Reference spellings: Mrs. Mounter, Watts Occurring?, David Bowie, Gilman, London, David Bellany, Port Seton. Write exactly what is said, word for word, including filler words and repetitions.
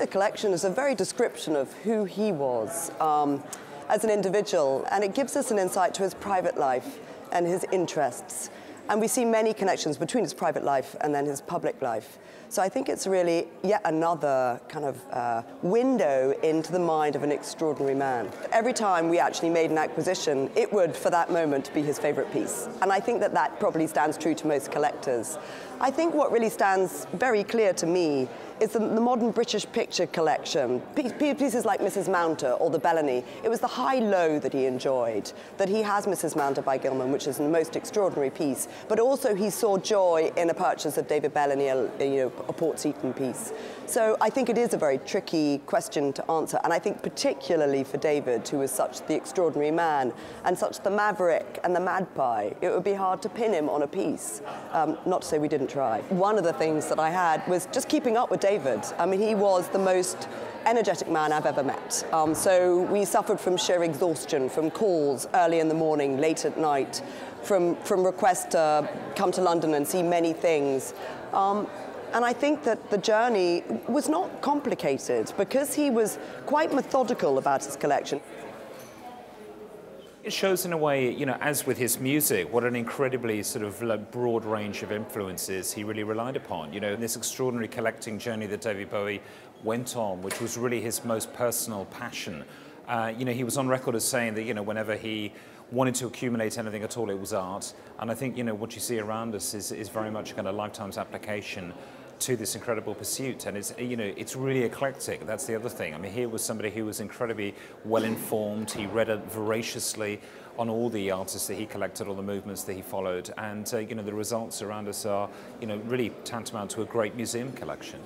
the collection is a very description of who he was um, as an individual, and it gives us an insight to his private life and his interests. And we see many connections between his private life and then his public life. So I think it's really yet another kind of uh, window into the mind of an extraordinary man. Every time we actually made an acquisition, it would, for that moment, be his favorite piece. And I think that that probably stands true to most collectors. I think what really stands very clear to me is the, the modern British picture collection. Pieces like Missus Mounter or the Bellany. It was the high-low that he enjoyed, that he has Missus Mounter by Gilman, which is the most extraordinary piece. But also he saw joy in a purchase of David Bellany, a, you know, a Port Seton piece. So I think it is a very tricky question to answer. And I think particularly for David, who was such the extraordinary man and such the maverick and the magpie, it would be hard to pin him on a piece. Um, not to say we didn't try. One of the things that I had was just keeping up with David. I mean, he was the most energetic man I've ever met. Um, so we suffered from sheer exhaustion, from calls early in the morning, late at night, from, from requests to come to London and see many things. Um, and I think that the journey was not complicated because he was quite methodical about his collection. It shows in a way, you know, as with his music, what an incredibly sort of like broad range of influences he really relied upon. You know, this extraordinary collecting journey that David Bowie went on, which was really his most personal passion. Uh, you know, he was on record as saying that, you know, whenever he wanted to accumulate anything at all, it was art. And I think, you know, what you see around us is, is very much a kind of lifetime's application to this incredible pursuit, and it's, you know, it's really eclectic. That's the other thing. I mean, here was somebody who was incredibly well-informed. He read voraciously on all the artists that he collected, all the movements that he followed, and uh, you know, the results around us are, you know, really tantamount to a great museum collection.